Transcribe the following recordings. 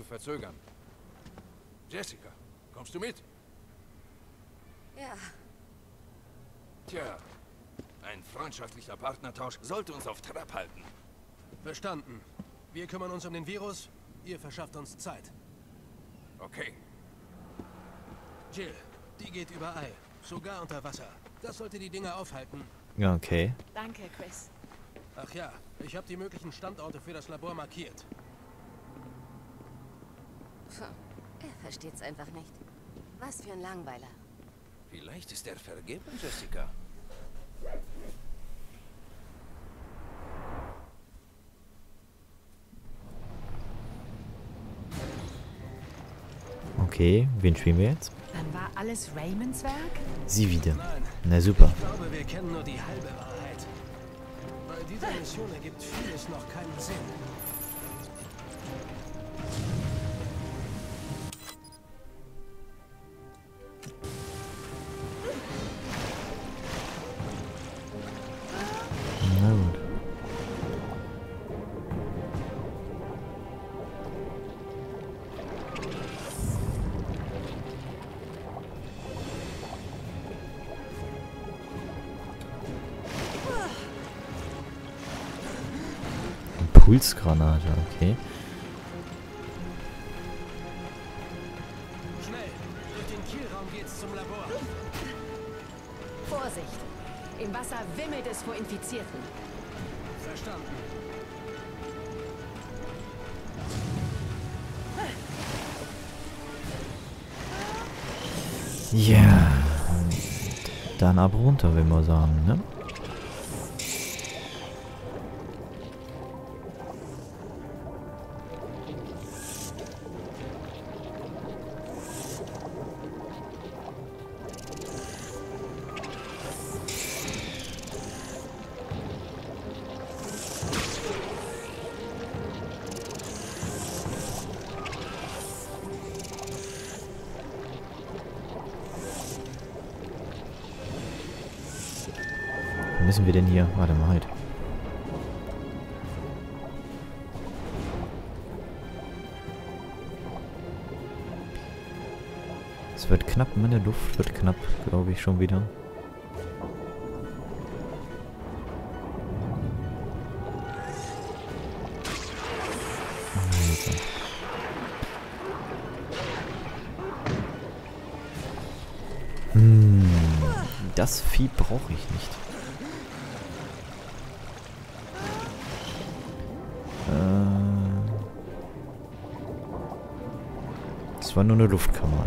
zu verzögern. Jessica, kommst du mit? Ja. Tja, ein freundschaftlicher Partnertausch sollte uns auf Trab halten. Verstanden. Wir kümmern uns um den Virus, ihr verschafft uns Zeit. Okay. Jill, die geht überall, sogar unter Wasser. Das sollte die Dinger aufhalten. Ja, okay. Danke, Chris. Ach ja, ich habe die möglichen Standorte für das Labor markiert. Er versteht's einfach nicht. Was für ein Langweiler. Vielleicht ist er vergeben, Jessica. Okay, wen spielen wir jetzt? Dann war alles Raymonds Werk? Sie wieder. Nein, na super. Ich glaube, wir kennen nur die halbe Wahrheit. Bei dieser Mission ergibt vieles noch keinen Sinn. Pulsgranate, okay. Schnell, durch den Kielraum geht's zum Labor. Vorsicht! Im Wasser wimmelt es vor Infizierten. Verstanden. Ja, yeah. Dann ab runter, will man sagen, ne? Müssen wir denn hier? Warte mal halt. Es wird knapp, meine Luft wird knapp, glaube ich schon wieder. Das Vieh brauche ich nicht. Das war nur eine Luftkammer.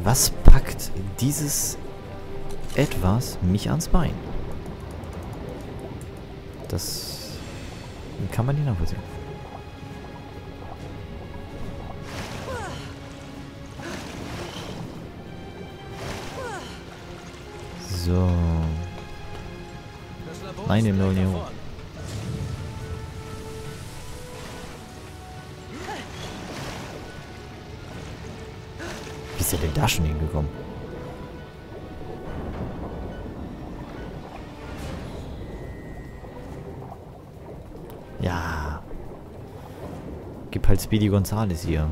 Was packt dieses Etwas mich ans Bein? Das kann man nicht nachvollziehen. So. Nein, im Neuen Jahr. Wie ist er denn da schon hingekommen? Ja. Gib halt Speedy Gonzales hier.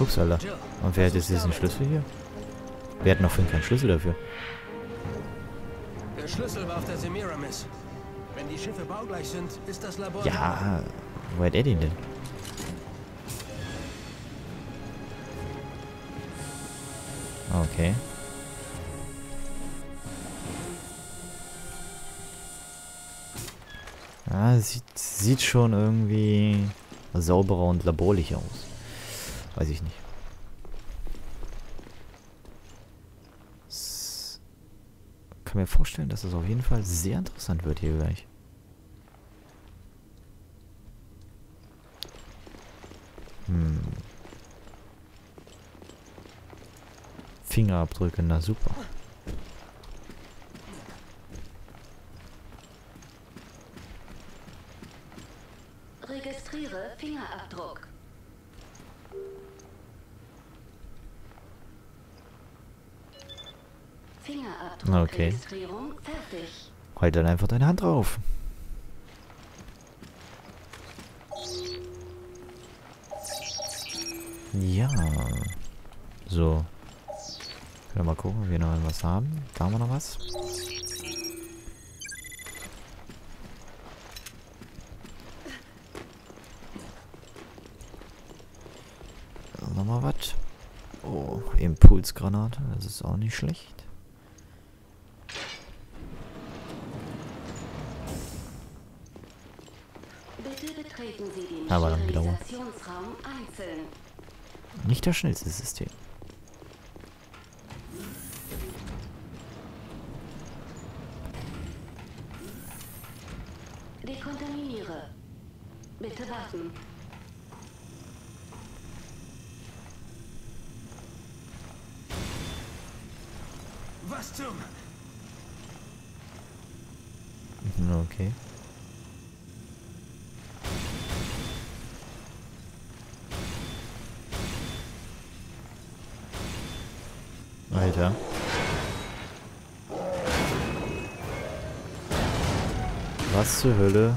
Ups, Alter. Und wer hat jetzt diesen Schlüssel hier? Wir hatten noch vorhin keinen Schlüssel dafür. Der Schlüssel war auf der Semiramis. Wenn die Schiffe baugleich sind, ist das Labor. Ja, wo hat er den denn? Okay. Ah, sieht schon irgendwie sauberer und laborlicher aus. Weiß ich nicht. Das kann mir vorstellen, dass das auf jeden Fall sehr interessant wird hier gleich. Fingerabdrücke, na super. Registriere Fingerabdruck. Fingerabdruck. Okay. Registrierung fertig. Halt dann einfach deine Hand drauf. Ja. So. Können wir mal gucken, ob wir noch was haben. Da haben wir noch was. Nochmal was. Oh, Impulsgranate. Das ist auch nicht schlecht. Bitte betreten Sie den Sterilisationsraum einzeln. Nicht das schnellste System. Dekontaminiere. Bitte warten. Was zum? Okay. Alter. Was zur Hölle?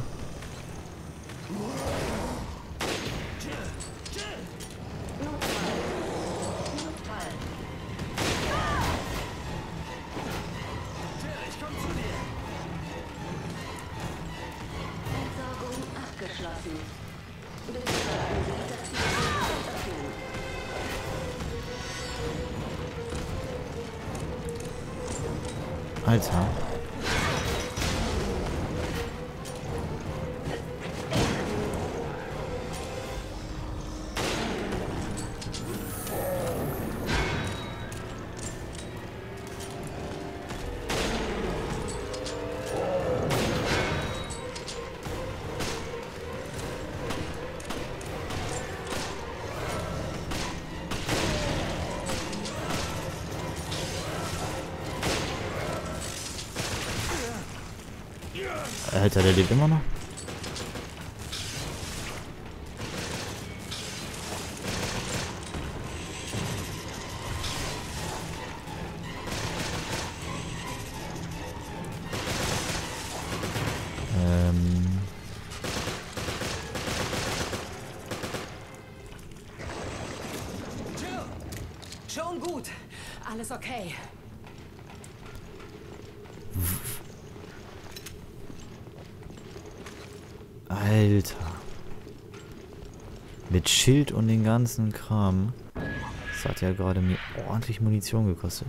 Alter. Alter, der lebt immer noch. Schon gut. Alles okay. Alter. Mit Schild und den ganzen Kram. Das hat ja gerade mir ordentlich Munition gekostet.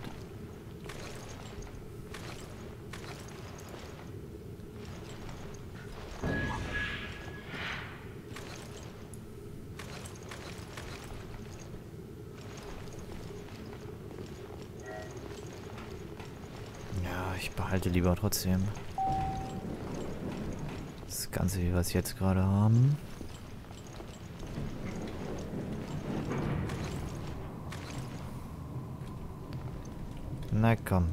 Ja, ich behalte lieber trotzdem. Das Ganze, wie wir es jetzt gerade haben. Na komm.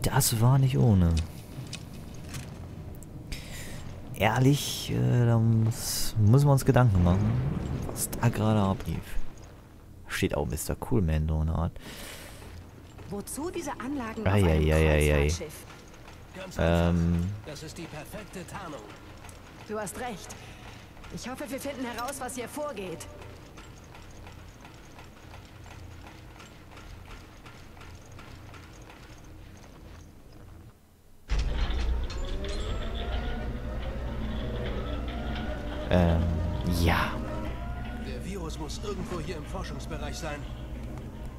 Das war nicht ohne. Ehrlich, da müssen wir uns Gedanken machen, was da gerade ablief. Steht auch Mr. Coolman so eine Art. Wozu diese Anlagen auf einem Kreuzfahrtschiff? Das ist die perfekte Tarnung. Du hast recht. Ich hoffe, wir finden heraus, was hier vorgeht. Ja. Muss irgendwo hier im Forschungsbereich sein.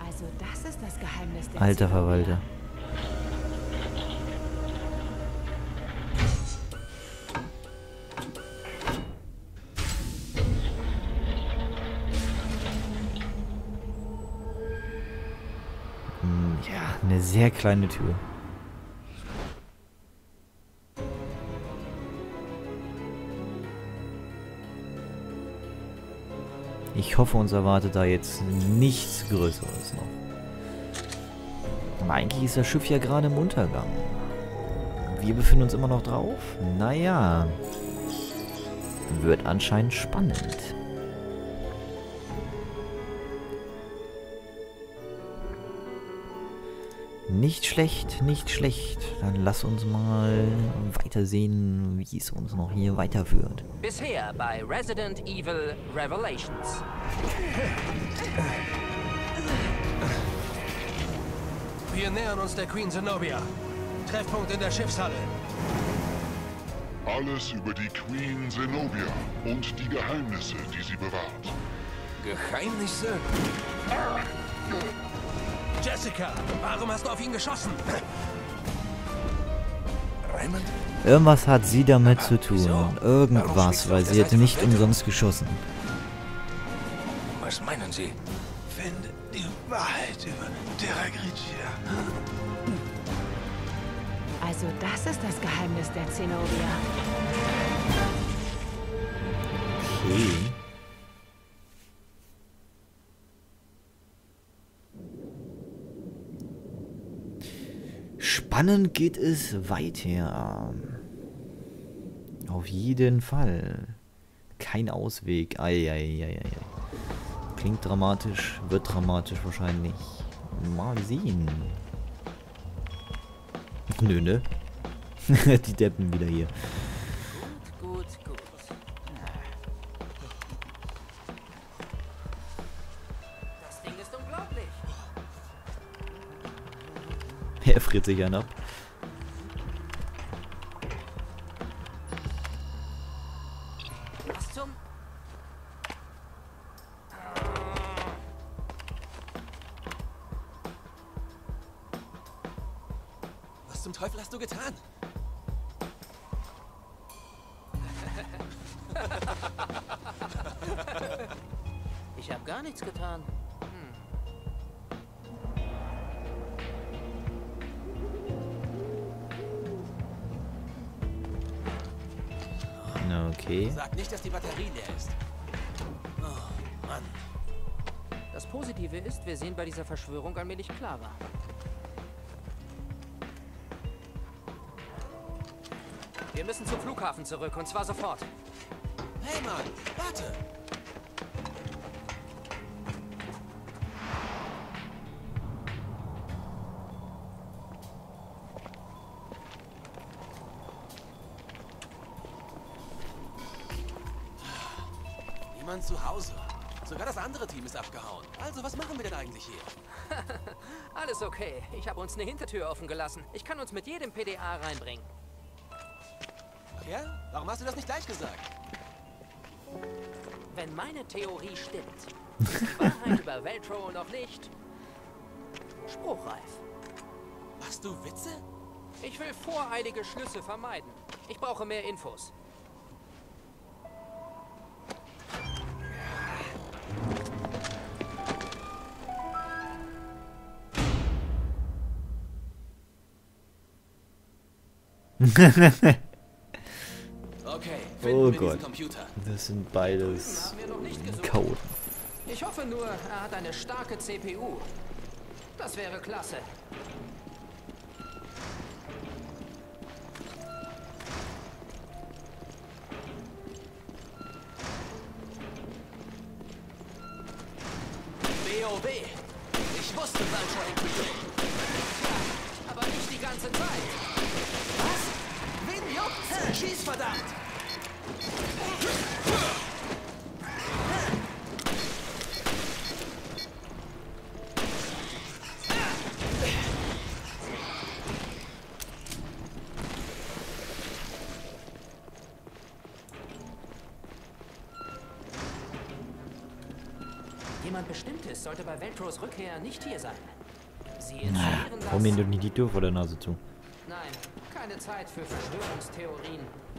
Also das ist das Geheimnis der alter Verwalter. Ja, eine sehr kleine Tür. Ich hoffe, uns erwartet da jetzt nichts Größeres noch. Aber eigentlich ist das Schiff ja gerade im Untergang. Wir befinden uns immer noch drauf? Naja. Wird anscheinend spannend. Nicht schlecht, nicht schlecht. Dann lass uns mal weitersehen, wie es uns noch hier weiterführt. Bisher bei Resident Evil Revelations. Wir nähern uns der Queen Zenobia. Treffpunkt in der Schiffshalle. Alles über die Queen Zenobia und die Geheimnisse, die sie bewahrt. Geheimnisse? Jessica, warum hast du auf ihn geschossen? Raymond? Irgendwas hat sie damit zu tun. Irgendwas, weil sie hätte nicht umsonst geschossen. Was meinen Sie? Finde die Wahrheit über Terragritia. Also das ist das Geheimnis der Zenobia. Okay. Spannend geht es weiter. Auf jeden Fall. Kein Ausweg. Eieieiei. Klingt dramatisch, wird dramatisch wahrscheinlich. Mal sehen. Nö, ne? Die Deppen wieder hier. Gut, gut, gut. Das Ding ist unglaublich. Er friert sich einen ab. Was zum... Was zum Teufel hast du getan? Ich habe gar nichts getan. Okay. Sag nicht, dass die Batterie leer ist. Oh, Mann. Das Positive ist, wir sehen bei dieser Verschwörung allmählich klar war. Wir müssen zum Flughafen zurück, und zwar sofort. Hey, Mann, warte! Niemand zu Hause. Sogar das andere Team ist abgehauen. Also, was machen wir denn eigentlich hier? Alles okay. Ich habe uns eine Hintertür offen gelassen. Ich kann uns mit jedem PDA reinbringen. Ja? Warum hast du das nicht gleich gesagt? Wenn meine Theorie stimmt, ist die Wahrheit über Veltro noch nicht spruchreif. Machst du Witze? Ich will voreilige Schlüsse vermeiden. Ich brauche mehr Infos. Oh Gott, das sind beides Chaoten. Ich hoffe nur, er hat eine starke CPU. Das wäre klasse. BOB. Ich wusste mal schon ein bisschen. Aber nicht die ganze Zeit. Was? Wen juckt's? Schieß verdammt! Jemand Bestimmtes sollte bei Veltros Rückkehr nicht hier sein. Sie komm mir doch nicht die Tür vor der Nase zu. Nein, keine Zeit für Verschwörungstheorien.